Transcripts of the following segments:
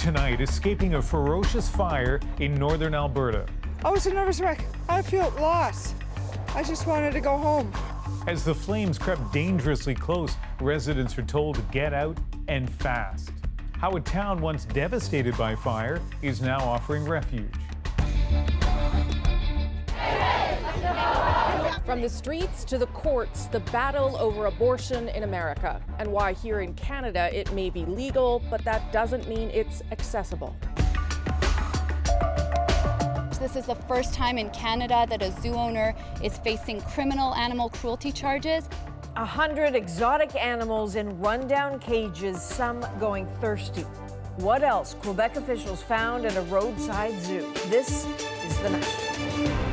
tonight escaping a ferocious fire in northern Alberta. I was a nervous wreck. I felt lost. I just wanted to go home. As the flames crept dangerously close, residents are told to get out and fast. How a town once devastated by fire is now offering refuge. From the streets to the courts, the battle over abortion in America, and why here in Canada it may be legal, but that doesn't mean it's accessible. This is the first time in Canada that a zoo owner is facing criminal animal cruelty charges. 100 exotic animals in rundown cages, some going thirsty. What else Quebec officials found at a roadside zoo? This is The National.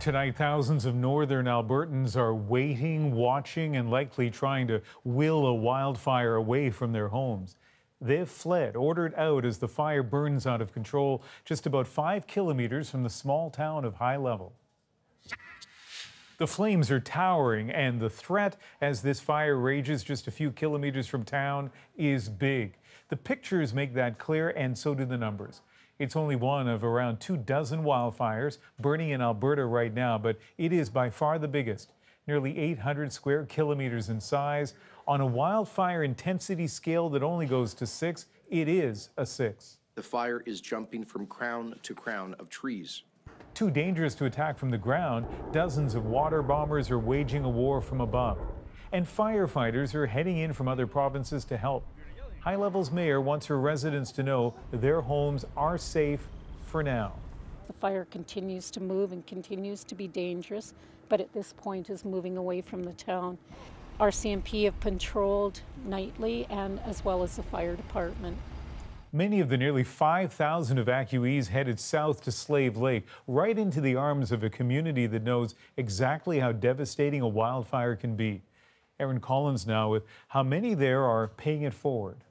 Tonight, thousands of northern Albertans are waiting, watching, and likely trying to will a wildfire away from their homes. They've fled, ordered out as the fire burns out of control just about 5 kilometers from the small town of High Level. The flames are towering, and the threat as this fire rages just a few kilometers from town is big. The pictures make that clear, and so do the numbers. It's only one of around 24 wildfires burning in Alberta right now, but it is by far the biggest, nearly 800 square kilometers in size. On a wildfire intensity scale that only goes to 6, it is a 6. The fire is jumping from crown to crown of trees. Too dangerous to attack from the ground, dozens of water bombers are waging a war from above. And firefighters are heading in from other provinces to help. High Level's mayor wants her residents to know their homes are safe for now. The fire continues to move and continues to be dangerous, but at this point is moving away from the town. RCMP have patrolled nightly, and as well as the fire department. Many of the nearly 5,000 evacuees headed south to Slave Lake, right into the arms of a community that knows exactly how devastating a wildfire can be. Erin Collins now with how many there are paying it forward.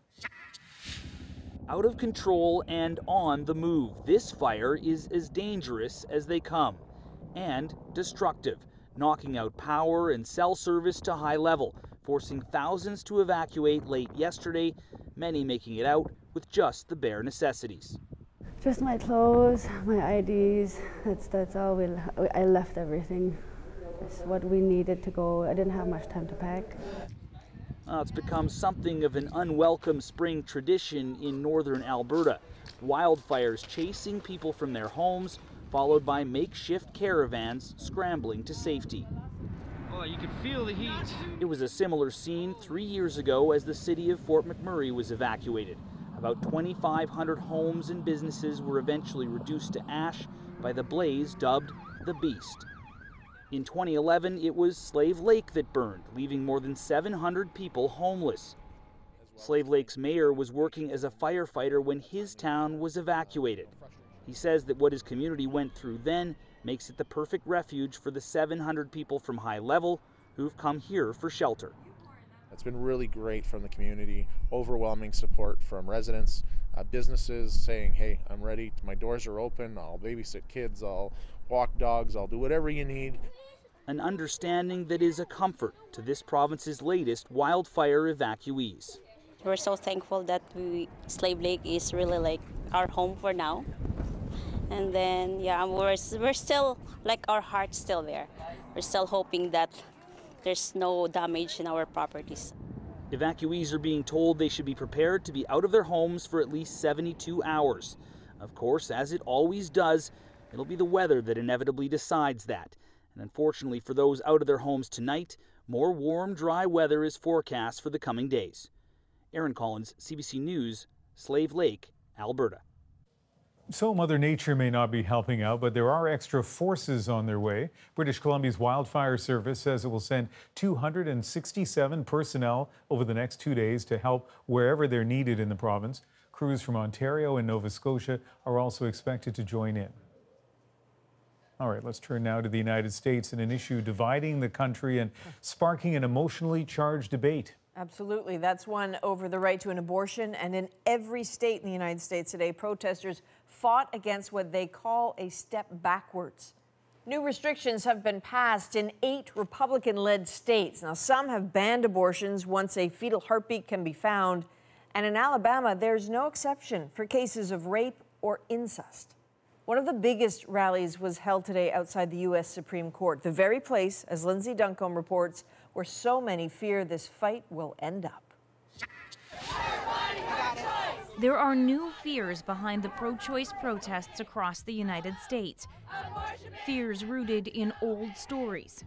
Out of control and on the move, this fire is as dangerous as they come and destructive, knocking out power and cell service to High Level, forcing thousands to evacuate late yesterday, many making it out with just the bare necessities. Just my clothes, my IDs, that's all. I left everything. It's what we needed to go. I didn't have much time to pack. It's become something of an unwelcome spring tradition in northern Alberta. Wildfires chasing people from their homes, followed by makeshift caravans scrambling to safety. Oh, you can feel the heat. It was a similar scene 3 years ago as the city of Fort McMurray was evacuated. About 2,500 homes and businesses were eventually reduced to ash by the blaze dubbed the Beast. In 2011, it was Slave Lake that burned, leaving more than 700 people homeless. Slave Lake's mayor was working as a firefighter when his town was evacuated. He says that what his community went through then makes it the perfect refuge for the 700 people from High Level who've come here for shelter. It's been really great from the community, overwhelming support from residents, businesses saying, hey, I'm ready, my doors are open, I'll babysit kids, I'll walk dogs, I'll do whatever you need. An understanding that is a comfort to this province's latest wildfire evacuees. We're so thankful that Slave Lake is really like our home for now. And then, yeah, we're still, like our heart's still there. We're still hoping that there's no damage in our properties. Evacuees are being told they should be prepared to be out of their homes for at least 72 hours. Of course, as it always does, it'll be the weather that inevitably decides that. And unfortunately for those out of their homes tonight, more warm, dry weather is forecast for the coming days. Erin Collins, CBC News, Slave Lake, Alberta. So Mother Nature may not be helping out, but there are extra forces on their way. British Columbia's Wildfire Service says it will send 267 personnel over the next 2 days to help wherever they're needed in the province. Crews from Ontario and Nova Scotia are also expected to join in. All right, let's turn now to the United States and an issue dividing the country and sparking an emotionally charged debate. Absolutely. That's one over the right to an abortion. And in every state in the United States today, protesters fought against what they call a step backwards. New restrictions have been passed in 8 Republican-led states. Now, some have banned abortions once a fetal heartbeat can be found. And in Alabama, there's no exception for cases of rape or incest. One of the biggest rallies was held today outside the U.S. Supreme Court, the very place, as Lindsay Duncombe reports, where so many fear this fight will end up. There are new fears behind the pro-choice protests across the United States. Fears rooted in old stories.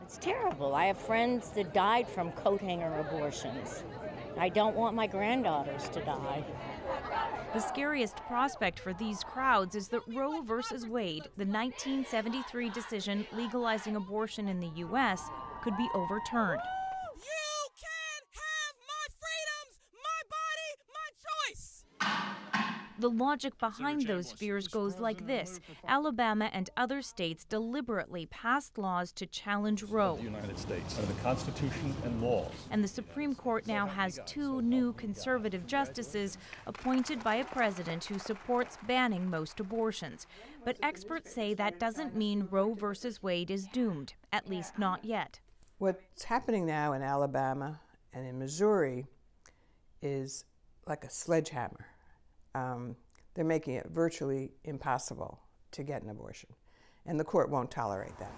It's terrible. I have friends that died from coat hanger abortions. I don't want my granddaughters to die. The scariest prospect for these crowds is that Roe v. Wade, the 1973 decision legalizing abortion in the U.S., could be overturned. The logic behind those fears goes like this. Alabama and other states deliberately passed laws to challenge Roe. The United States, the Constitution and laws. And the Supreme Court now has 2 new conservative justices appointed by a president who supports banning most abortions. But experts say that doesn't mean Roe versus Wade is doomed, at least not yet. What's happening now in Alabama and in Missouri is like a sledgehammer. They're making it virtually impossible to get an abortion, and the court won't tolerate that.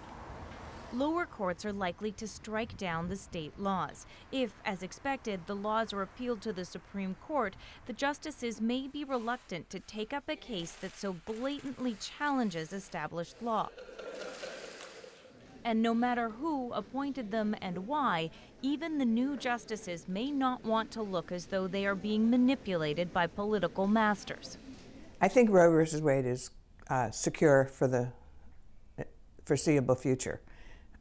Lower courts are likely to strike down the state laws. If, as expected, the laws are appealed to the Supreme Court, the justices may be reluctant to take up a case that so blatantly challenges established law. And no matter who appointed them and why, even the new justices may not want to look as though they are being manipulated by political masters. I think Roe versus Wade is secure for the foreseeable future,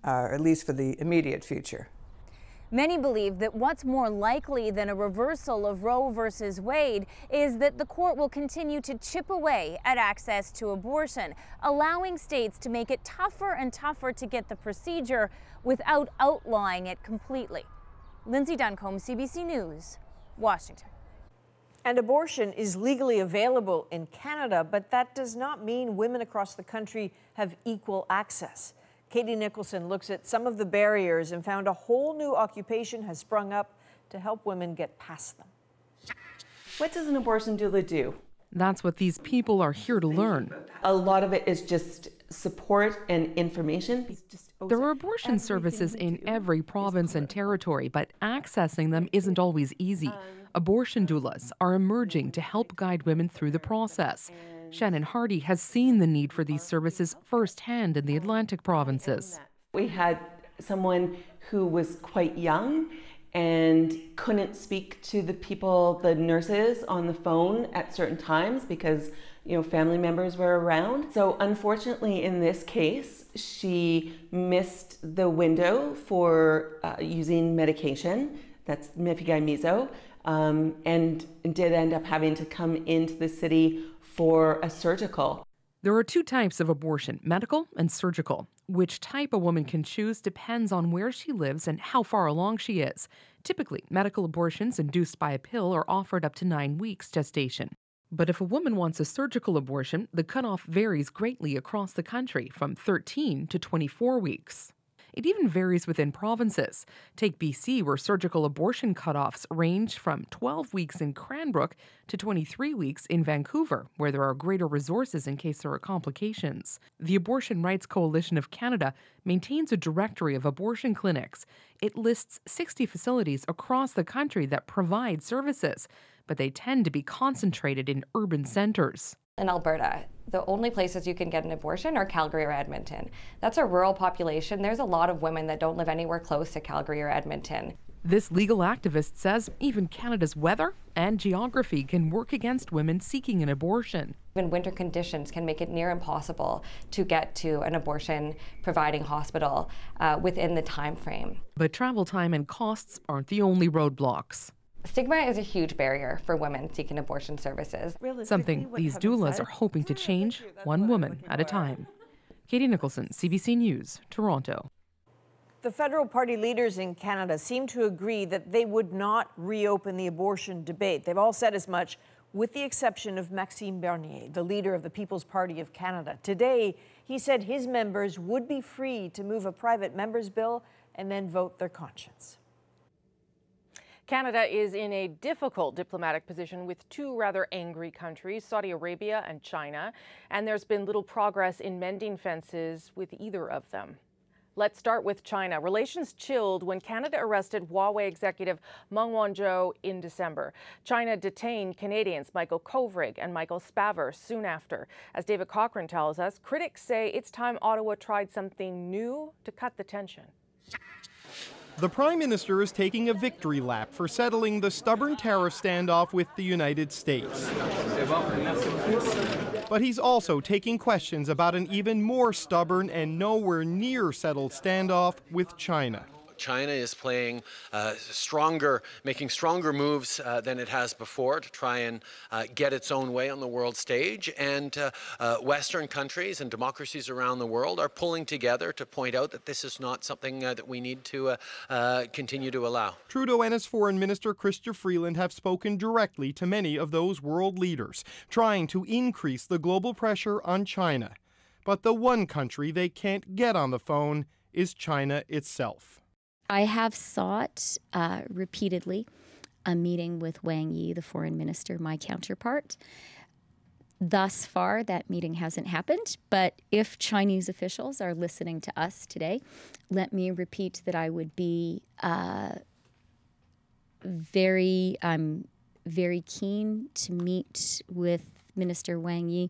or at least for the immediate future. Many believe that what's more likely than a reversal of Roe versus Wade is that the court will continue to chip away at access to abortion, allowing states to make it tougher and tougher to get the procedure without outlawing it completely. Lindsay Duncombe, CBC News, Washington. And abortion is legally available in Canada, but that does not mean women across the country have equal access. Katie Nicholson looks at some of the barriers and found a whole new occupation has sprung up to help women get past them. What does an abortion doula do? That's what these people are here to learn. A lot of it is just support and information. There are abortion services in every province and territory, but accessing them isn't always easy. Abortion doulas are emerging to help guide women through the process. Shannon Hardy has seen the need for these services firsthand in the Atlantic provinces. We had someone who was quite young and couldn't speak to the people, the nurses on the phone at certain times because, you know, family members were around. So unfortunately in this case, she missed the window for using medication, that's mifepristone, and did end up having to come into the city for a surgical. There are 2 types of abortion, medical and surgical. Which type a woman can choose depends on where she lives and how far along she is. Typically, medical abortions induced by a pill are offered up to 9 weeks gestation. But if a woman wants a surgical abortion, the cutoff varies greatly across the country from 13 to 24 weeks. It even varies within provinces. Take BC, where surgical abortion cutoffs range from 12 weeks in Cranbrook to 23 weeks in Vancouver, where there are greater resources in case there are complications. The Abortion Rights Coalition of Canada maintains a directory of abortion clinics. It lists 60 facilities across the country that provide services, but they tend to be concentrated in urban centers. In Alberta, the only places you can get an abortion are Calgary or Edmonton. That's a rural population. There's a lot of women that don't live anywhere close to Calgary or Edmonton. This legal activist says even Canada's weather and geography can work against women seeking an abortion. Even winter conditions can make it near impossible to get to an abortion providing hospital within the time frame. But travel time and costs aren't the only roadblocks. Stigma is a huge barrier for women seeking abortion services. Something these doulas are hoping to change, one woman at a time. Katie Nicholson, CBC News, Toronto. The federal party leaders in Canada seem to agree that they would not reopen the abortion debate. They've all said as much, with the exception of Maxime Bernier, the leader of the People's Party of Canada. Today, He said his members would be free to move a private member's bill and then vote their conscience. Canada is in a difficult diplomatic position with two rather angry countries, Saudi Arabia and China, and there's been little progress in mending fences with either of them. Let's start with China. Relations chilled when Canada arrested Huawei executive Meng Wanzhou in December. China detained Canadians Michael Kovrig and Michael Spavor soon after. As David Cochrane tells us, critics say it's time Ottawa tried something new to cut the tension. The Prime Minister is taking a victory lap for settling the stubborn tariff standoff with the United States. But he's also taking questions about an even more stubborn and nowhere near settled standoff with China. China is playing making stronger moves than it has before to try and get its own way on the world stage. And Western countries and democracies around the world are pulling together to point out that this is not something that we need to continue to allow. Trudeau and his foreign minister, Chrystia Freeland, have spoken directly to many of those world leaders, trying to increase the global pressure on China. But the one country they can't get on the phone is China itself. I have sought repeatedly a meeting with Wang Yi, the foreign minister, my counterpart. Thus far, that meeting hasn't happened. But if Chinese officials are listening to us today, let me repeat that I would be very keen to meet with Minister Wang Yi,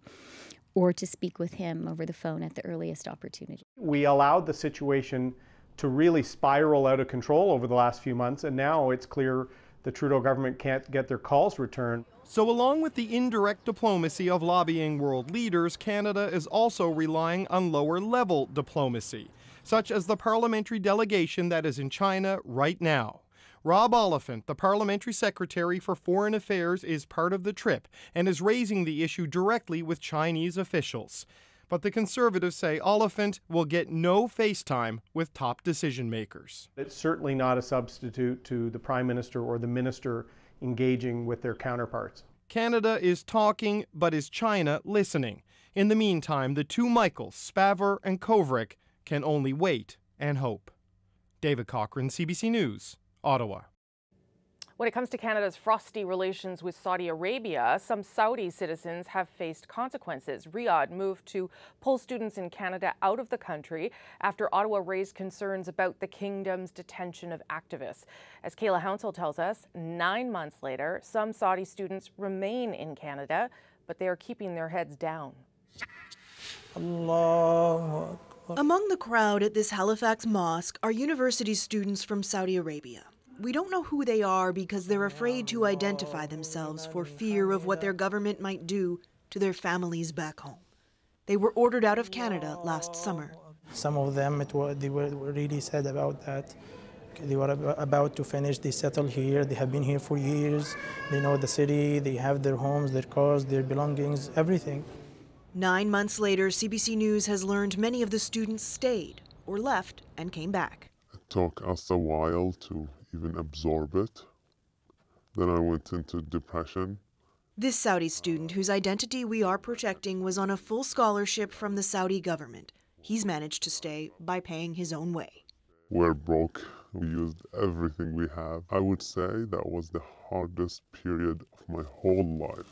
or to speak with him over the phone at the earliest opportunity. We allowed the situation to really spiral out of control over the last few months, and now it's clear the Trudeau government can't get their calls returned. So along with the indirect diplomacy of lobbying world leaders, Canada is also relying on lower-level diplomacy, such as the parliamentary delegation that is in China right now. Rob Oliphant, the parliamentary secretary for foreign affairs, is part of the trip and is raising the issue directly with Chinese officials. But the Conservatives say Oliphant will get no FaceTime with top decision-makers. It's certainly not a substitute to the Prime Minister or the Minister engaging with their counterparts. Canada is talking, but is China listening? In the meantime, the two Michaels, Spavor and Kovrig, can only wait and hope. David Cochrane, CBC News, Ottawa. When it comes to Canada's frosty relations with Saudi Arabia, some Saudi citizens have faced consequences. Riyadh moved to pull students in Canada out of the country after Ottawa raised concerns about the kingdom's detention of activists. As Kayla Hounsell tells us, 9 months later, some Saudi students remain in Canada, but they are keeping their heads down. Allah. Among the crowd at this Halifax mosque are university students from Saudi Arabia. We don't know who they are because they're afraid to identify themselves for fear of what their government might do to their families back home. They were ordered out of Canada last summer. Some of them, they were really sad about that. They were about to finish, they settled here, they have been here for years, they know the city, they have their homes, their cars, their belongings, everything. 9 months later, CBC News has learned many of the students stayed or left and came back. It took us a while to even absorb it. Then I went into depression. This Saudi student, whose identity we are protecting, was on a full scholarship from the Saudi government. He's managed to stay by paying his own way. We're broke. We used everything we have. I would say that was the hardest period of my whole life.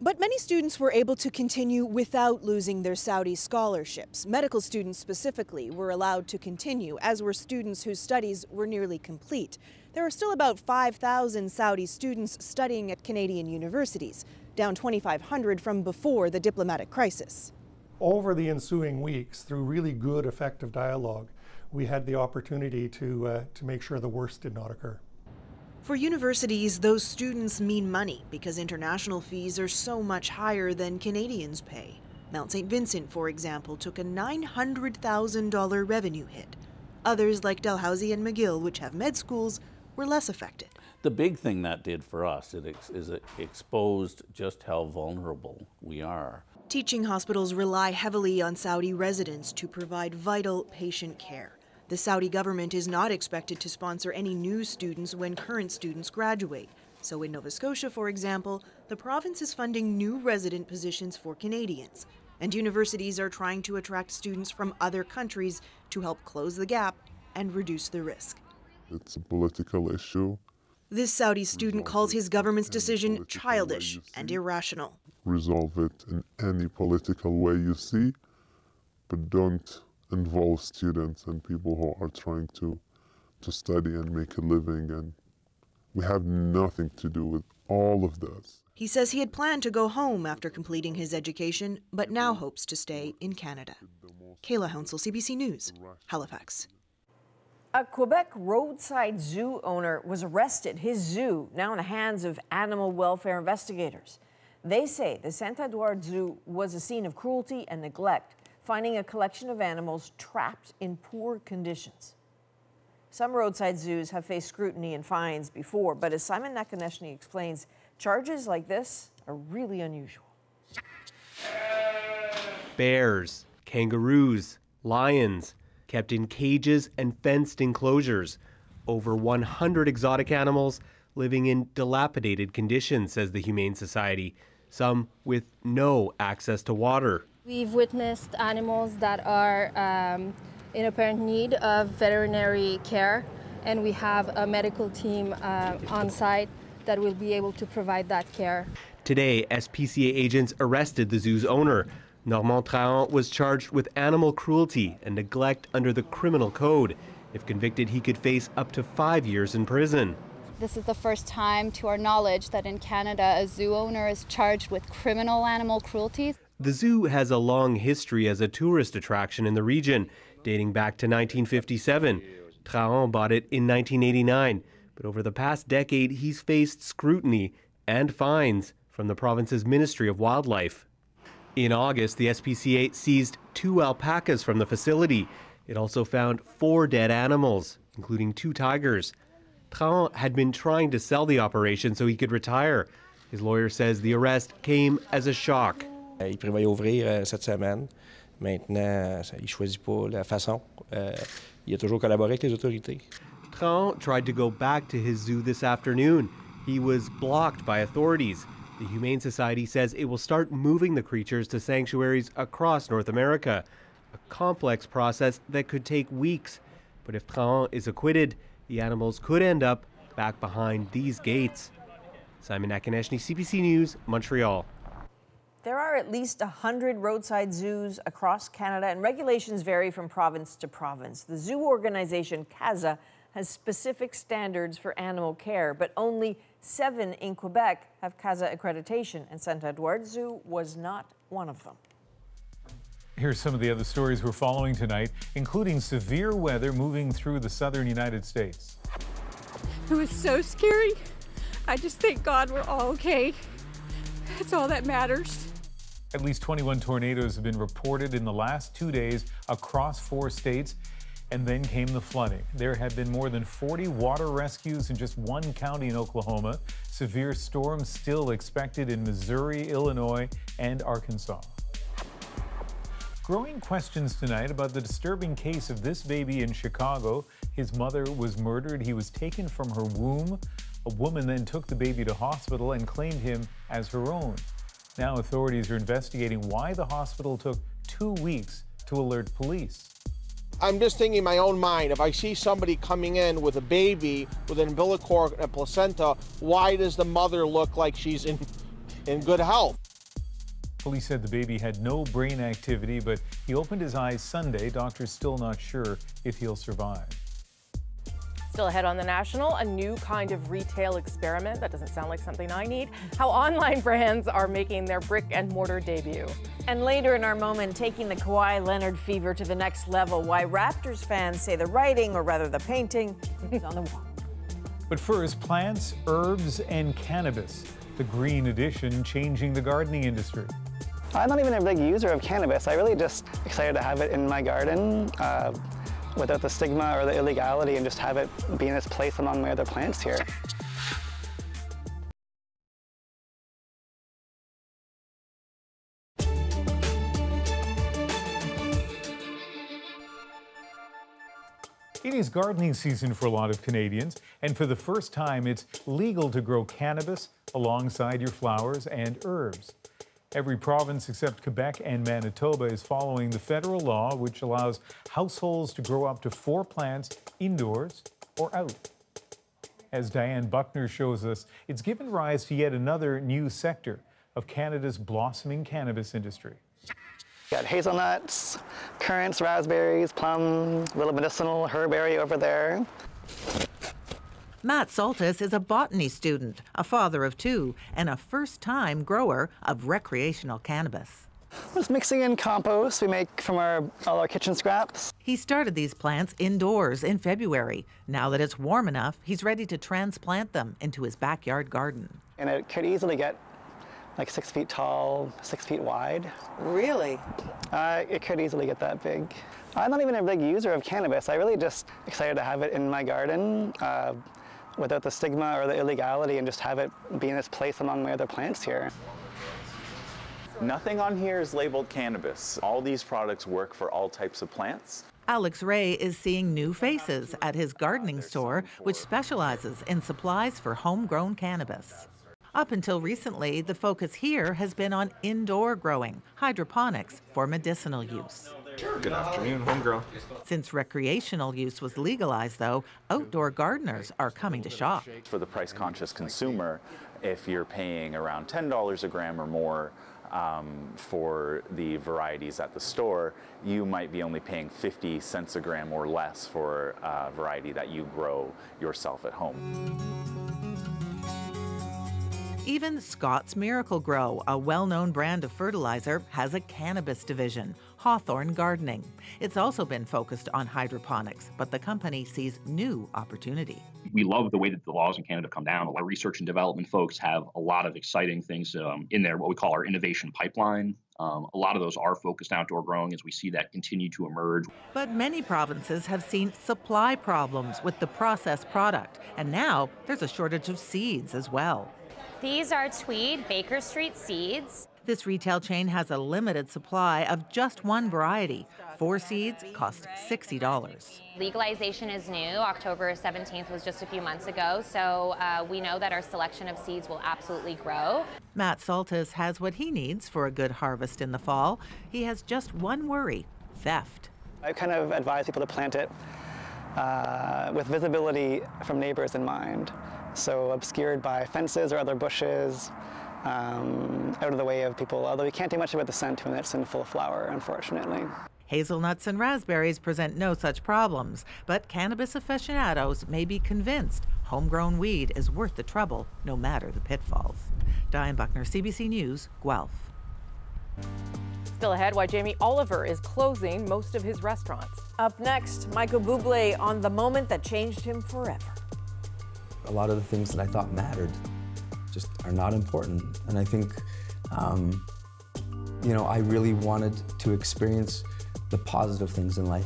But many students were able to continue without losing their Saudi scholarships. Medical students specifically were allowed to continue, as were students whose studies were nearly complete. There are still about 5,000 Saudi students studying at Canadian universities, down 2,500 from before the diplomatic crisis. Over the ensuing weeks, through really good, effective dialogue, we had the opportunity to make sure the worst did not occur. For universities, those students mean money because international fees are so much higher than Canadians pay. Mount St. Vincent, for example, took a $900,000 revenue hit. Others, like Dalhousie and McGill, which have med schools, were less affected. The big thing that did for us is it exposed just how vulnerable we are. Teaching hospitals rely heavily on Saudi residents to provide vital patient care. The Saudi government is not expected to sponsor any new students when current students graduate. So in Nova Scotia, for example, the province is funding new resident positions for Canadians. and universities are trying to attract students from other countries to help close the gap and reduce the risk. It's a political issue. This Saudi student calls his government's decision childish and irrational. Resolve it in any political way you see, but don't involve students and people who are trying to study and make a living. And we have nothing to do with all of this. He says he had planned to go home after completing his education, but now hopes to stay in Canada. Kayla Hounsell, CBC News, Halifax. A Quebec roadside zoo owner was arrested. His zoo, now in the hands of animal welfare investigators. They say the Saint-Édouard ZOO was a scene of cruelty and neglect, finding a collection of animals trapped in poor conditions. Some roadside zoos have faced scrutiny and fines before, but as Simon Nakonechny explains, charges like this are really unusual. Bears, kangaroos, lions, kept in cages and fenced enclosures. Over 100 exotic animals living in dilapidated conditions, says the Humane Society, some with no access to water. We've witnessed animals that are in apparent need of veterinary care, and we have a medical team on site that will be able to provide that care. Today, SPCA agents arrested the zoo's owner. Normand Trahan was charged with animal cruelty and neglect under the criminal code. If convicted, he could face up to 5 years in prison. This is the first time, to our knowledge, that in Canada a zoo owner is charged with criminal animal cruelty. The zoo has a long history as a tourist attraction in the region, dating back to 1957. Trahan bought it in 1989, but over the past decade he's faced scrutiny and fines from the province's Ministry of Wildlife. In August, the SPCA seized 2 alpacas from the facility. It also found 4 dead animals, including 2 tigers. Trahan had been trying to sell the operation so he could retire. His lawyer says the arrest came as a shock. Il prévoyait ouvrir cette semaine. Maintenant, il choisit pas la façon. Il a toujours collaboré avec les autorités. Trahan tried to go back to his zoo this afternoon. He was blocked by authorities. The Humane Society says it will start moving the creatures to sanctuaries across North America, a complex process that could take weeks. But if Trahan is acquitted, the animals could end up back behind these gates. Simon Nakonechny, CBC News, Montreal. There are at least 100 roadside zoos across Canada, and regulations vary from province to province. The zoo organization CAZA has specific standards for animal care, but only 7 in Quebec have CAZA accreditation, and Saint-Édouard ZOO was not one of them. Here's some of the other stories we're following tonight, including severe weather moving through the southern United States. It was so scary. I just thank God we're all okay. That's all that matters. At least 21 tornadoes have been reported in the last 2 days across 4 states. And then came the flooding. There have been more than 40 water rescues in just 1 county in Oklahoma. Severe storms still expected in Missouri, Illinois, and Arkansas. Growing questions tonight about the disturbing case of this baby in Chicago. His mother was murdered. He was taken from her womb. A woman then took the baby to hospital and claimed him as her own. Now authorities are investigating why the hospital took 2 weeks to alert police. I'm just thinking in my own mind, if I see somebody coming in with a baby with an umbilical and a placenta, why does the mother look like she's in good health? Police said the baby had no brain activity, but he opened his eyes Sunday. Doctors still not sure if he'll survive. Still ahead on The National, a new kind of retail experiment. That doesn't sound like something I need. How online brands are making their brick and mortar debut. And later in our moment, taking the Kawhi Leonard fever to the next level. Why Raptors fans say the writing, or rather the painting, is on the wall. But first, plants, herbs, and cannabis. The green edition changing the gardening industry. I'm not even a big user of cannabis. I really just excited to have it in my garden. Without the stigma or the illegality, and just have it be in its place among my other plants here. It is gardening season for a lot of Canadians, and for the first time, it's legal to grow cannabis alongside your flowers and herbs. Every province except Quebec and Manitoba is following the federal law, which allows households to grow up to 4 plants indoors or out. As Diane Buckner shows us, it's given rise to yet another new sector of Canada's blossoming cannabis industry. We've got hazelnuts, currants, raspberries, plum, a little medicinal herbaria over there. Matt Soltis is a botany student, a father of 2, and a first-time grower of recreational cannabis. We're just mixing in compost we make from all our kitchen scraps. He started these plants indoors in February. Now that it's warm enough, he's ready to transplant them into his backyard garden. And it could easily get like 6 feet tall, 6 feet wide. Really? It could easily get that big. I'm not even a big user of cannabis. I really just excited to have it in my garden without the stigma or the illegality, and just have it be in its place among my other plants here. Nothing on here is labeled cannabis. All these products work for all types of plants. Alex Ray is seeing new faces at his gardening store, which specializes in supplies for homegrown cannabis. Up until recently, the focus here has been on indoor growing, hydroponics for medicinal use. Good afternoon, homegrown. Since recreational use was legalized, though, outdoor gardeners are coming to shop. For the price-conscious consumer, if you're paying around $10 a gram or more, for the varieties at the store, you might be only paying 50 cents a gram or less for a variety that you grow yourself at home. Even Scott's Miracle-Gro, a well-known brand of fertilizer, has a cannabis division, Hawthorne Gardening. It's also been focused on hydroponics, but the company sees new opportunity. We love the way that the laws in Canada come down. Our research and development folks have a lot of exciting things in there, what we call our innovation pipeline. A lot of those are focused outdoor growing as we see that continue to emerge. But many provinces have seen supply problems with the processed product, and now there's a shortage of seeds as well. These are Tweed Baker Street seeds. This retail chain has a limited supply of just one variety. 4 seeds cost $60. Legalization is new. October 17th was just a few months ago, so we know that our selection of seeds will absolutely grow. Matt Soltis has what he needs for a good harvest in the fall. He has just one worry, theft. I kind of advise people to plant it with visibility from neighbors in mind, so obscured by fences or other bushes, out of the way of people, although we can't do much about the scent when it's in full flower, unfortunately. Hazelnuts and raspberries present no such problems, but cannabis aficionados may be convinced homegrown weed is worth the trouble, no matter the pitfalls. Diane Buckner, CBC News, Guelph. Still ahead, why Jamie Oliver is closing most of his restaurants. Up next, Michael Bublé on the moment that changed him forever. A lot of the things that I thought mattered just are not important. And I think, you know, I really wanted to experience the positive things in life.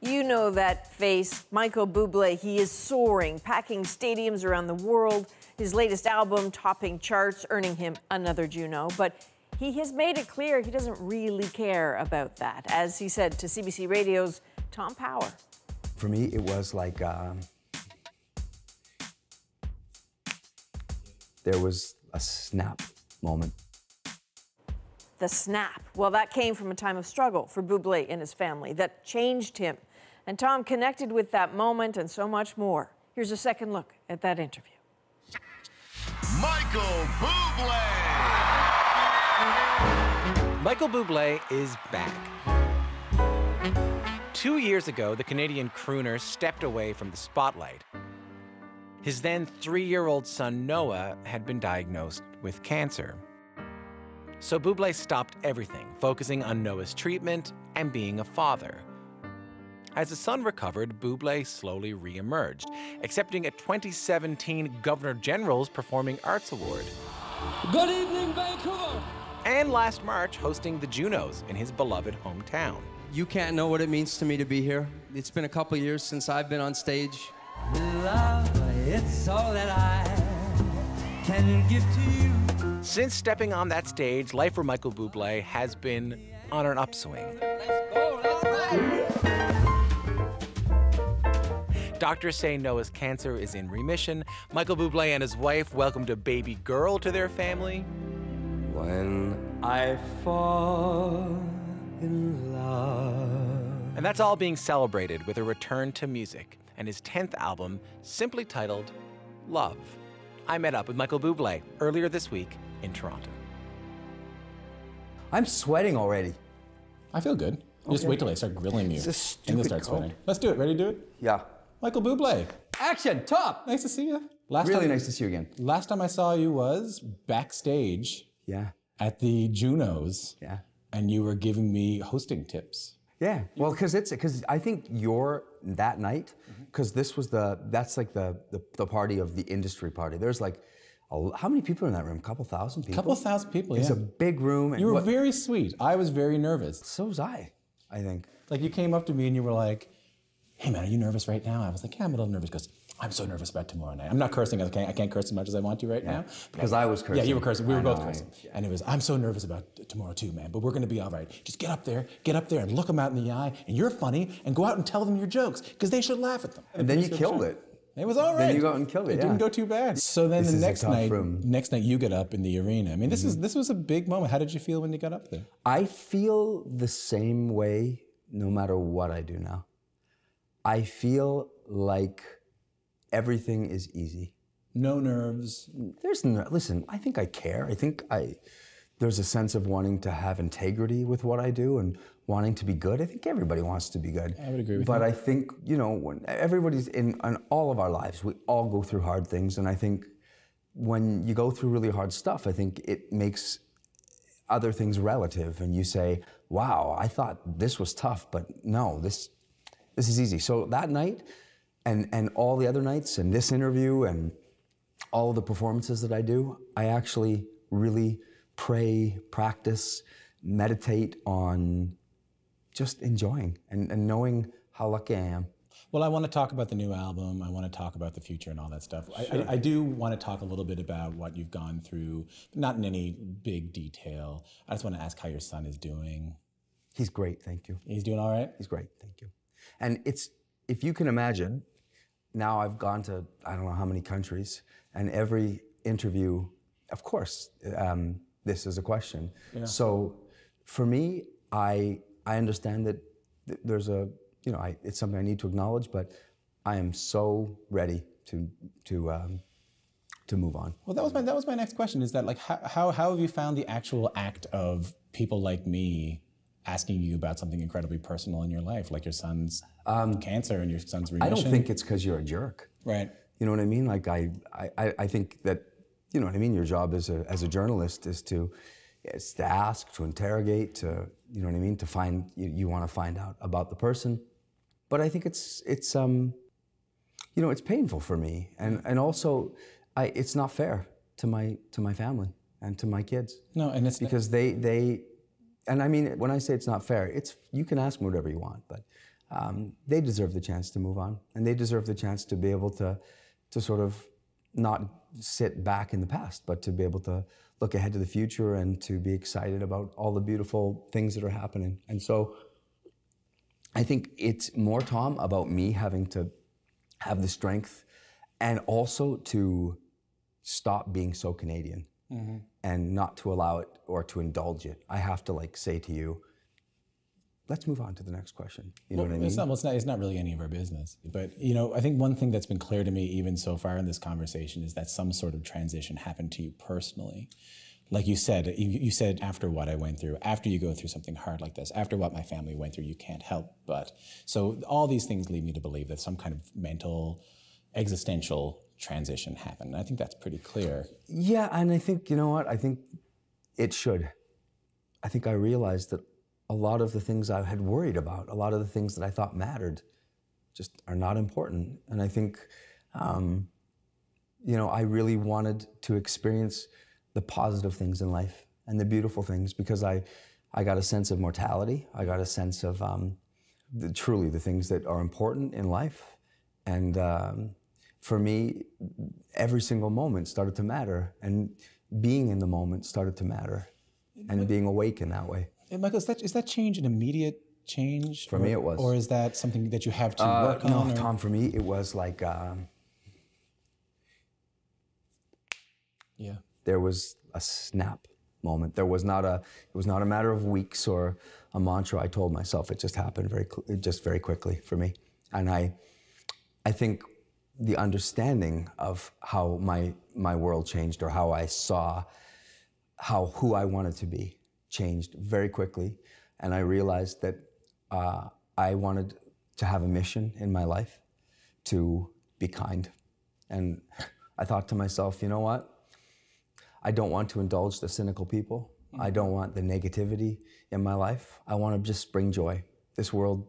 You know that face, Michael Bublé. He is soaring, packing stadiums around the world. His latest album topping charts, earning him another Juno. But he has made it clear he doesn't really care about that, as he said to CBC Radio's Tom Power. For me, it was like there was a snap moment. The snap. Well, that came from a time of struggle for Bublé and his family that changed him. And Tom connected with that moment and so much more. Here's a second look at that interview. Michael Bublé! Michael Bublé is back. 2 years ago, the Canadian crooner stepped away from the spotlight. His then 3-year-old son, Noah, had been diagnosed with cancer. So Bublé stopped everything, focusing on Noah's treatment and being a father. As the son recovered, Bublé slowly re-emerged, accepting a 2017 Governor General's Performing Arts Award. Good evening, Vancouver! And last March, hosting the Junos in his beloved hometown. You can't know what it means to me to be here. It's been a couple years since I've been on stage. Love, it's all that I can give to you. Since stepping on that stage, life for Michael Bublé has been on an upswing. Doctors say Noah's cancer is in remission. Michael Bublé and his wife welcomed a baby girl to their family. When I fall in love. And that's all being celebrated with a return to music and his 10th album, simply titled Love. I met up with Michael Bublé earlier this week in Toronto. I'm sweating already. I feel good. Okay. Just wait till I start grilling you. It's a stupid and you'll start sweating. Let's do it. Ready to do it? Yeah. Michael Bublé. Action, top. Nice to see you. Really nice to see you again. Last time I saw you was backstage. Yeah. At the Junos. Yeah. And you were giving me hosting tips. Yeah. Well, because I think you're that night, because this was that's like the party of the industry party. There's like, how many people are in that room? A couple thousand people? Couple thousand people, yeah. It's a big room. And you were very sweet. I was very nervous. So was I think. Like, you came up to me and you were like, hey man, are you nervous right now? I was like, yeah, I'm a little nervous. He goes, I'm so nervous about tomorrow night. I'm not cursing, I can't curse as much as I want to right now. Because I was cursing. Yeah, you were cursing, we were both cursing. Yeah. And it was, I'm so nervous about tomorrow too, man, but we're gonna be all right. Just get up there and look them out in the eye, and you're funny, and go out and tell them your jokes, because they should laugh at them. And then you killed it. It was all right. Then you go out and killed it. It didn't go too bad. So then the next night you get up in the arena. I mean, this was a big moment. How did you feel when you got up there? I feel the same way no matter what I do now. I feel like everything is easy. No nerves. There's no, listen, I think I care. I think there's a sense of wanting to have integrity with what I do and wanting to be good. I think everybody wants to be good. I would agree with you. But I think, you know, when everybody's in all of our lives, we all go through hard things. And I think when you go through really hard stuff, I think it makes other things relative. And you say, wow, I thought this was tough, but no, this is easy. So that night and all the other nights and this interview and all the performances that I do, I actually really pray, practice, meditate on just enjoying and knowing how lucky I am. Well, I want to talk about the new album. I want to talk about the future and all that stuff. Sure. I do want to talk a little bit about what you've gone through, but not in any big detail. I just want to ask how your son is doing. He's great, thank you. He's doing all right? He's great, thank you. And it's, if you can imagine, now I've gone to I don't know how many countries, and every interview, of course, this is a question. Yeah. So for me, I understand that there's a, you know, it's something I need to acknowledge, but I am so ready to move on. Well, that was my next question, is that like how have you found the actual act of people like me asking you about something incredibly personal in your life, like your son's cancer and your son's remission? I don't think it's because you're a jerk. Right. You know what I mean? Like I think that, you know what I mean? Your job as a journalist is to ask, to interrogate, to, you know what I mean? To find, you want to find out about the person. But I think it's you know, it's painful for me. And also, it's not fair to my family and to my kids. No, and it's because they, and I mean, when I say it's not fair, it's, you can ask them whatever you want, but they deserve the chance to move on. And they deserve the chance to be able to sort of not sit back in the past, but to be able to look ahead to the future and to be excited about all the beautiful things that are happening. And so I think it's more, Tom, about me having to have the strength and also to stop being so Canadian and not to allow it or to indulge it. I have to like say to you, let's move on to the next question. You know what I mean? It's not really any of our business. But, you know, I think one thing that's been clear to me even so far in this conversation is that some sort of transition happened to you personally. Like you said, after what I went through, after you go through something hard like this, after what my family went through, you can't help but. So all these things lead me to believe that some kind of mental, existential transition happened. And I think that's pretty clear. Yeah, and I think, you know what? I think it should. I think I realized that a lot of the things I had worried about, a lot of the things that I thought mattered, just are not important. And I think, you know, I really wanted to experience the positive things in life and the beautiful things, because I got a sense of mortality. I got a sense of truly the things that are important in life. And for me, every single moment started to matter, and being in the moment started to matter, and being awake in that way. And Michael, is that change an immediate change? For me, it was. Or is that something that you have to work on? No, or? Tom, for me, it was like... yeah. There was a snap moment. There was not a... It was not a matter of weeks or a mantra I told myself. It just happened very quickly for me. And I think the understanding of how my world changed, or how I saw who I wanted to be, changed very quickly. And I realized that I wanted to have a mission in my life to be kind. And I thought to myself, you know what? I don't want to indulge the cynical people. I don't want the negativity in my life. I want to just bring joy. This world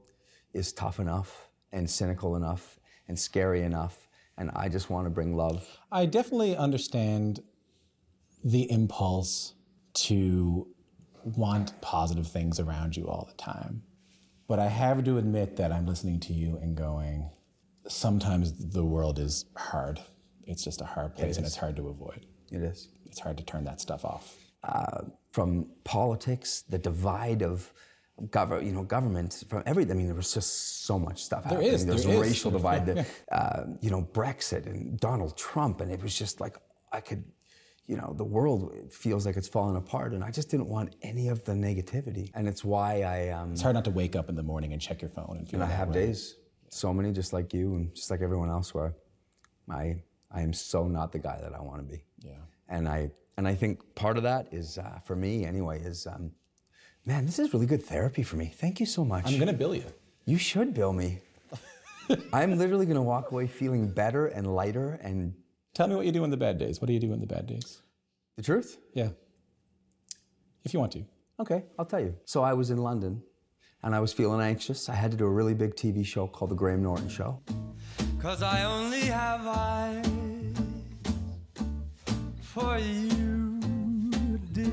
is tough enough and cynical enough and scary enough, and I just want to bring love. I definitely understand the impulse to want positive things around you all the time. But I have to admit that I'm listening to you and going, sometimes the world is hard. It's just a hard place, and it's hard to avoid. It is. It's hard to turn that stuff off. From politics, the divide of government, from everything. I mean, there was just so much stuff happening. There's a racial divide, Brexit and Donald Trump, and it was just like, I could, the world feels like it's fallen apart, and I just didn't want any of the negativity. And it's why I... it's hard not to wake up in the morning and check your phone and feel that way. And I have days, so many, just like you and just like everyone else, where I am so not the guy that I want to be. Yeah. And I think part of that is, for me anyway, is, man, this is really good therapy for me. Thank you so much. I'm gonna bill you. You should bill me. I'm literally gonna walk away feeling better and lighter and... Tell me what you do in the bad days. What do you do in the bad days? The truth? Yeah. If you want to. Okay, I'll tell you. So I was in London and I was feeling anxious. I had to do a really big TV show called The Graham Norton Show. 'Cause I only have eyes for you, dear.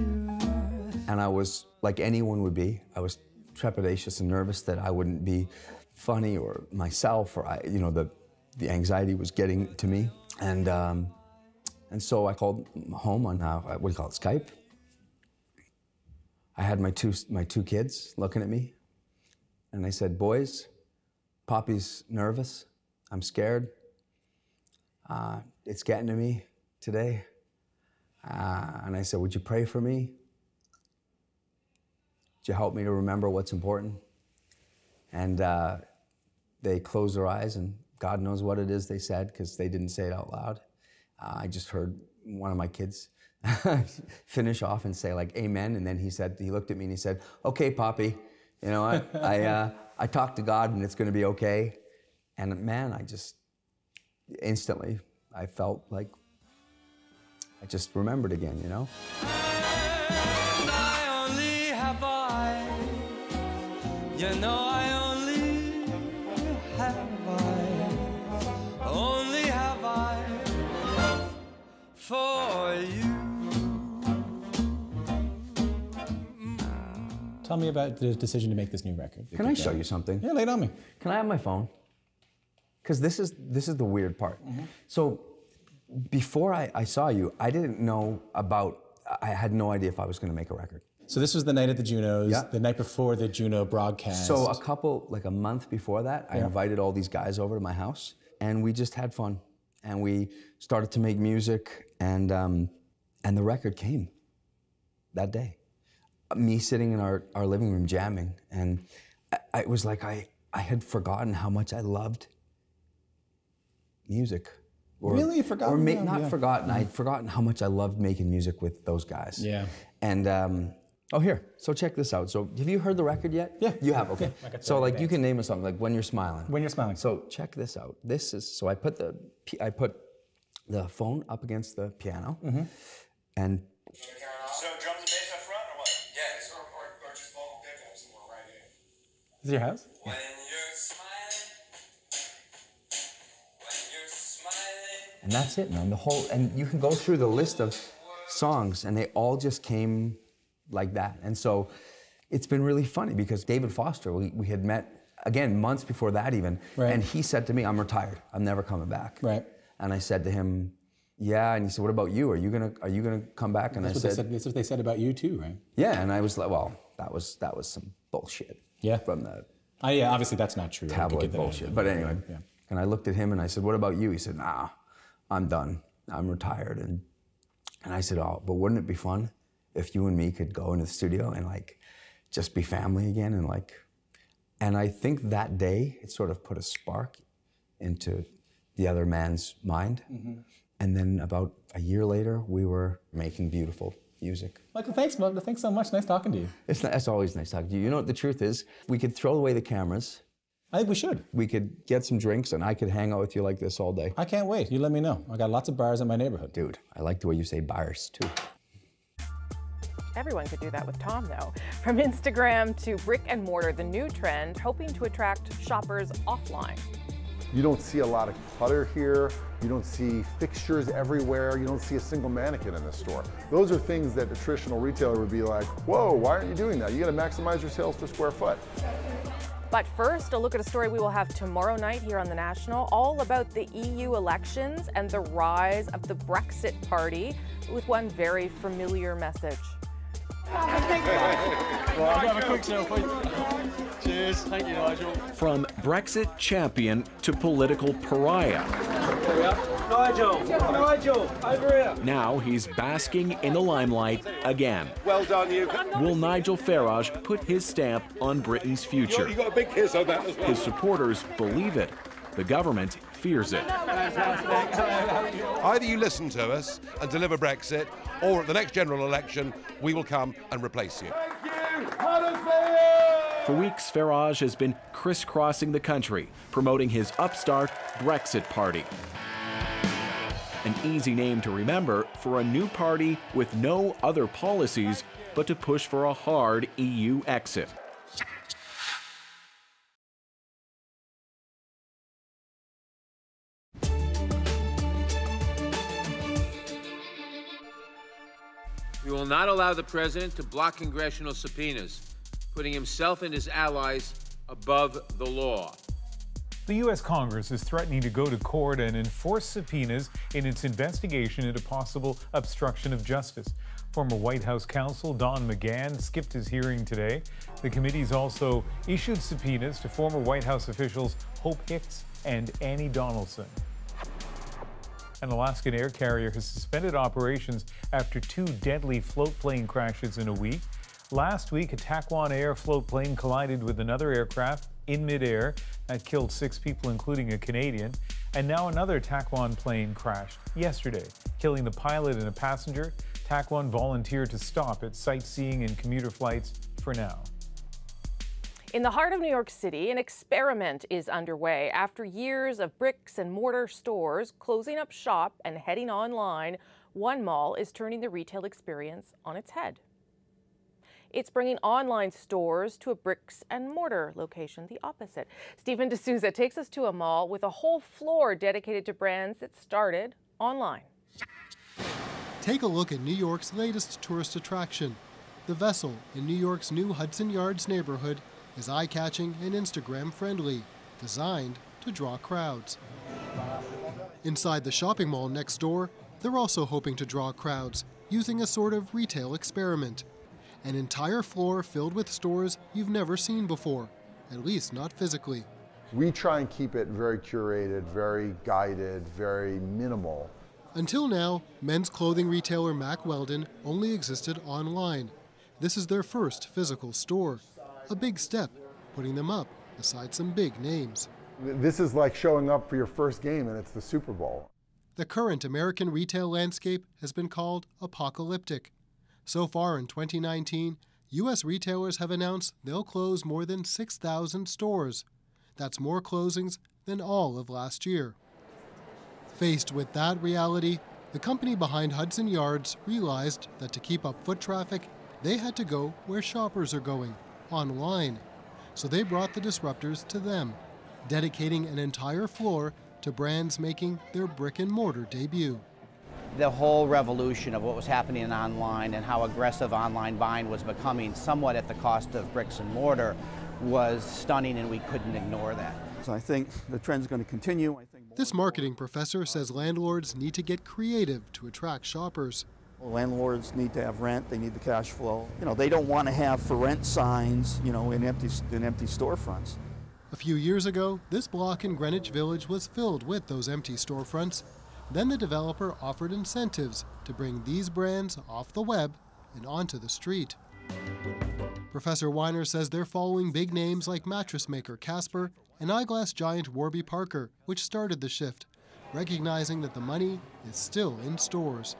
And I was, like anyone would be, I was trepidatious and nervous that I wouldn't be funny or myself, or the anxiety was getting to me. And so I called home on what do you call it, Skype. I had my two kids looking at me, and I said, "Boys, Poppy's nervous. I'm scared. It's getting to me today." And I said, "Would you pray for me? Would you help me to remember what's important?" And they closed their eyes, and God knows what it is they said, because they didn't say it out loud. I just heard one of my kids finish off and say, like, "Amen." And then he looked at me and he said, "Okay, Poppy, you know what? I talked to God, and it's going to be okay." And man, I just instantly, I felt like I just remembered again, you know? And I only have eyes, you know, I only have eyes, only have eyes for you. Tell me about the decision to make this new record. Can I show you something? Yeah, lay it on me. Can I have my phone? Because this is the weird part. Mm-hmm. So before I saw you, I didn't know about, I had no idea if I was gonna make a record. So this was the night at the Junos, yeah. The night before the Juno broadcast. So like a month before that, I invited all these guys over to my house, and we just had fun. And we started to make music, and the record came that day. Me sitting in our living room jamming, and it was like I had forgotten how much I loved music. Or, really? Forgotten? Or not forgotten. I'd forgotten how much I loved making music with those guys. Yeah. And, oh, here. So check this out. So have you heard the record yet? Yeah. You have? Okay. Yeah. So, like, you can name a song, like When You're Smiling. When You're Smiling. So check this out. This is, so I put the phone up against the piano. Mm-hmm. And... So drums and bass up front or what? Yeah, or just vocal pickups and we're right in. Is it your house? When you're smiling. And that's it, man. And you can go through the list of songs, and they all just came like that. And so it's been really funny, because David Foster, we had met, again, months before that even, right. And he said to me, "I'm retired. I'm never coming back." Right. And I said to him, "Yeah," and he said, "What about you? Are you gonna come back?" And I said, "That's what they said about you too, right?" Yeah, and I was like, "Well, that was some bullshit." yeah. from that. Yeah, obviously that's not true. Tabloid bullshit. But anyway, yeah. And I looked at him and I said, "What about you?" He said, "Nah, I'm done. I'm retired." And I said, "Oh, but wouldn't it be fun if you and me could go into the studio and like just be family again?" And like, and I think that day it sort of put a spark into the other man's mind. Mm-hmm. And then about a year later, we were making beautiful music. Michael, thanks, Michael. Thanks so much. Nice talking to you. It's always nice talking to you. You know what the truth is? We could throw away the cameras. I think we should. We could get some drinks, and I could hang out with you like this all day. I can't wait. You let me know. I got lots of bars in my neighborhood. Dude, I like the way you say bars, too. Everyone could do that with Tom, though. From Instagram to brick and mortar, the new trend, hoping to attract shoppers offline. You don't see a lot of clutter here. You don't see fixtures everywhere. You don't see a single mannequin in this store. Those are things that a traditional retailer would be like, whoa, why aren't you doing that? You gotta maximize your sales per square foot. But first, a look at a story we will have tomorrow night here on The National, all about the EU elections and the rise of the Brexit party with one very familiar message. Well, I'll have a quick show, please. Cheers. Thank you, Nigel. From Brexit champion to political pariah. There we are. Nigel! Nigel! Over here! Now he's basking in the limelight again. Well done, you. Will Nigel Farage put his stamp on Britain's future? You got a big kiss on that as well. His supporters believe it. The government fears it. Either you listen to us and deliver Brexit, or at the next general election, we will come and replace you. Thank you! Huddersfield! For weeks, Farage has been crisscrossing the country, promoting his upstart Brexit Party. An easy name to remember for a new party with no other policies but to push for a hard EU exit. We will not allow the president to block congressional subpoenas, putting himself and his allies above the law. The U.S. Congress is threatening to go to court and enforce subpoenas in its investigation into possible obstruction of justice. Former White House counsel Don McGahn skipped his hearing today. The committee's also issued subpoenas to former White House officials Hope Hicks and Annie Donaldson. An Alaskan air carrier has suspended operations after two deadly float plane crashes in a week. Last week, a Takwan Air float plane collided with another aircraft in midair that killed 6 people, including a Canadian. And now another Takwan plane crashed yesterday, killing the pilot and a passenger. Takwan volunteered to stop at sightseeing and commuter flights for now. In the heart of New York City, an experiment is underway after years of bricks and mortar stores closing up shop and heading online. One mall is turning the retail experience on its head. It's bringing online stores to a bricks and mortar location, the opposite. Stephen D'Souza takes us to a mall with a whole floor dedicated to brands that started online. Take a look at New York's latest tourist attraction. The Vessel in New York's new Hudson Yards neighborhood is eye-catching and Instagram-friendly, designed to draw crowds. Inside the shopping mall next door, they're also hoping to draw crowds using a sort of retail experiment. An entire floor filled with stores you've never seen before, at least not physically. We try and keep it very curated, very guided, very minimal. Until now, men's clothing retailer Mack Weldon only existed online. This is their first physical store. A big step, putting them up beside some big names. This is like showing up for your first game, and it's the Super Bowl. The current American retail landscape has been called apocalyptic. So far in 2019, U.S. retailers have announced they'll close more than 6,000 stores. That's more closings than all of last year. Faced with that reality, the company behind Hudson Yards realized that to keep up foot traffic, they had to go where shoppers are going, online. So they brought the disruptors to them, dedicating an entire floor to brands making their brick and mortar debut. The whole revolution of what was happening online and how aggressive online buying was becoming, somewhat at the cost of bricks and mortar, was stunning, and we couldn't ignore that. So I think the trend's going to continue. This marketing professor says landlords need to get creative to attract shoppers. Landlords need to have rent, they need the cash flow. You know, they don't want to have for rent signs, you know, in empty storefronts. A few years ago, this block in Greenwich Village was filled with those empty storefronts. Then the developer offered incentives to bring these brands off the web and onto the street. Professor Weiner says they're following big names like mattress maker Casper and eyeglass giant Warby Parker, which started the shift, recognizing that the money is still in stores.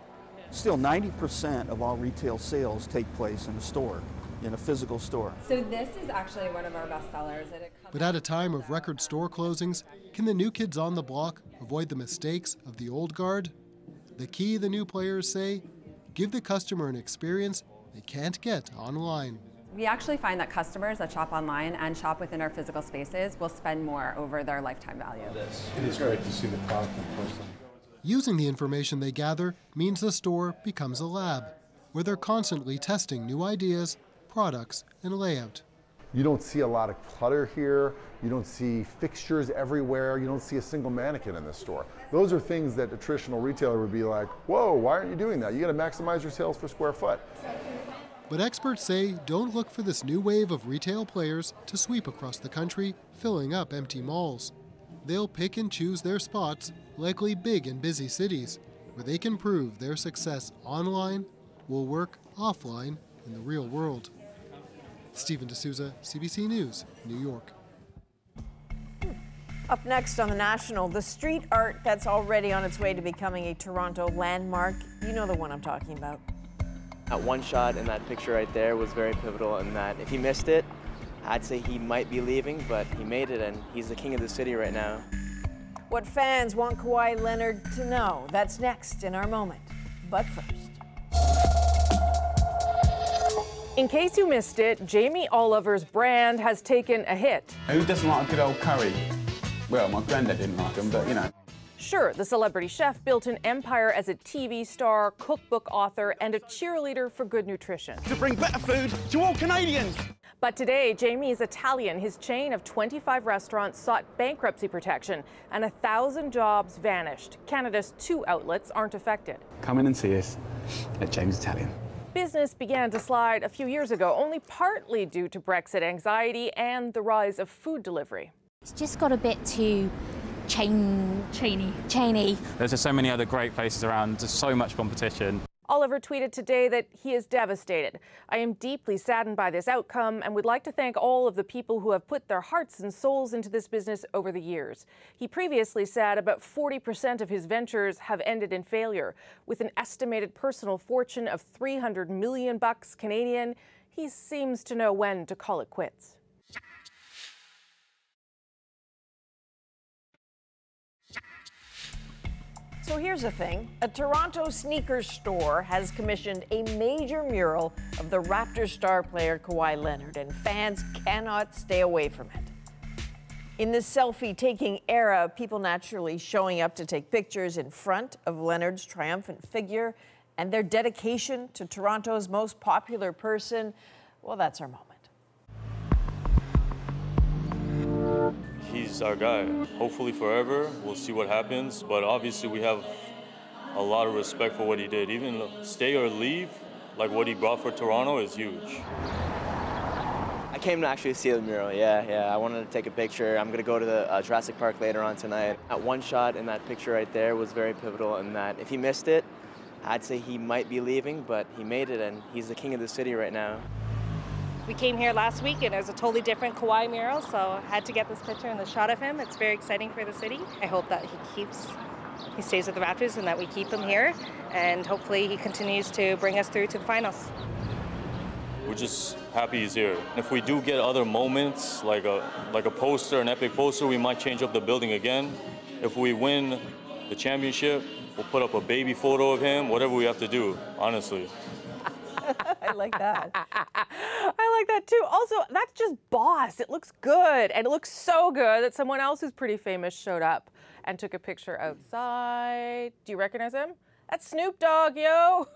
Still, 90% of all retail sales take place in a store, in a physical store. So this is actually one of our best sellers. But at a time of record store closings, can the new kids on the block avoid the mistakes of the old guard? The key, the new players say, give the customer an experience they can't get online. We actually find that customers that shop online and shop within our physical spaces will spend more over their lifetime value. It is great to see the product in person. Using the information they gather means the store becomes a lab, where they're constantly testing new ideas, products, and layout. You don't see a lot of clutter here. You don't see fixtures everywhere. You don't see a single mannequin in this store. Those are things that a traditional retailer would be like, whoa, why aren't you doing that? You gotta maximize your sales per square foot. But experts say don't look for this new wave of retail players to sweep across the country, filling up empty malls. They'll pick and choose their spots, likely big and busy cities, where they can prove their success online will work offline in the real world. Stephen D'Souza, CBC News, New York. Up next on The National, the street art that's already on its way to becoming a Toronto landmark. You know the one I'm talking about. That one shot in that picture right there was very pivotal in that if he missed it, I'd say he might be leaving, but he made it, and he's the king of the city right now. What fans want Kawhi Leonard to know, that's next in our moment. But first. In case you missed it, Jamie Oliver's brand has taken a hit. Who doesn't like a good old curry? Well, my granddad didn't like him, but you know. Sure, the celebrity chef built an empire as a TV star, cookbook author, and a cheerleader for good nutrition. To bring better food to all Canadians! But today, Jamie's Italian, his chain of 25 restaurants, sought bankruptcy protection, and 1,000 jobs vanished. Canada's two outlets aren't affected. Come in and see us at Jamie's Italian. Business began to slide a few years ago, only partly due to Brexit anxiety and the rise of food delivery. It's just got a bit too chainy. There's just so many other great places around, just so much competition. Oliver tweeted today that he is devastated. I am deeply saddened by this outcome and would like to thank all of the people who have put their hearts and souls into this business over the years. He previously said about 40% of his ventures have ended in failure. With an estimated personal fortune of $300 million Canadian, he seems to know when to call it quits. So here's the thing. A Toronto sneakers store has commissioned a major mural of the Raptors star player Kawhi Leonard, and fans cannot stay away from it. In this selfie-taking era, people naturally showing up to take pictures in front of Leonard's triumphant figure, and their dedication to Toronto's most popular person, well, that's our moment. He's our guy. Hopefully forever. We'll see what happens. But obviously we have a lot of respect for what he did. Even stay or leave, like what he brought for Toronto is huge. I came to actually see the mural. Yeah. I wanted to take a picture. I'm going to go to the Jurassic Park later on tonight. That one shot in that picture right there was very pivotal in that if he missed it, I'd say he might be leaving, but he made it, and he's the king of the city right now. We came here last week and it was a totally different Kawhi mural, so I had to get this picture and the shot of him. It's very exciting for the city. I hope that he stays with the Raptors and that we keep him here, and hopefully he continues to bring us through to the finals. We're just happy he's here. If we do get other moments, like a poster, an epic poster, we might change up the building again. If we win the championship, we'll put up a baby photo of him, whatever we have to do, honestly. I like that. I like that too. Also, that's just boss. It looks good, and it looks so good that someone else who's pretty famous showed up and took a picture outside. Do you recognize him? That's Snoop Dogg, yo.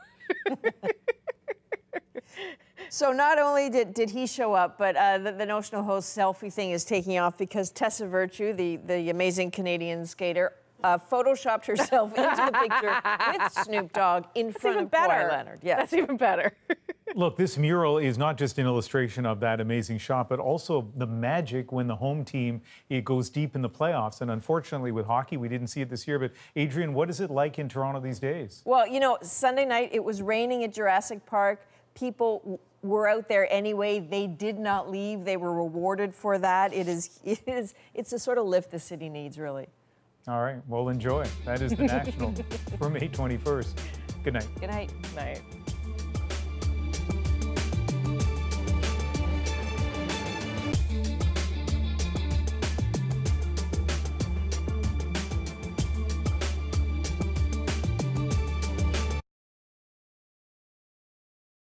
So not only did he show up, but the National host selfie thing is taking off because Tessa Virtue, the amazing Canadian skater, photoshopped herself into the picture with Snoop Dogg in front of Kawhi Leonard. Yes. That's even better. Look, this mural is not just an illustration of that amazing shot, but also the magic when the home team, it goes deep in the playoffs. And unfortunately with hockey, we didn't see it this year. But Adrian, what is it like in Toronto these days? Well, you know, Sunday night, it was raining at Jurassic Park. People were out there anyway. They did not leave. They were rewarded for that. It's the sort of lift the city needs, really. All right, well, enjoy. That is The National for May 21st. Good night. Good night. Night.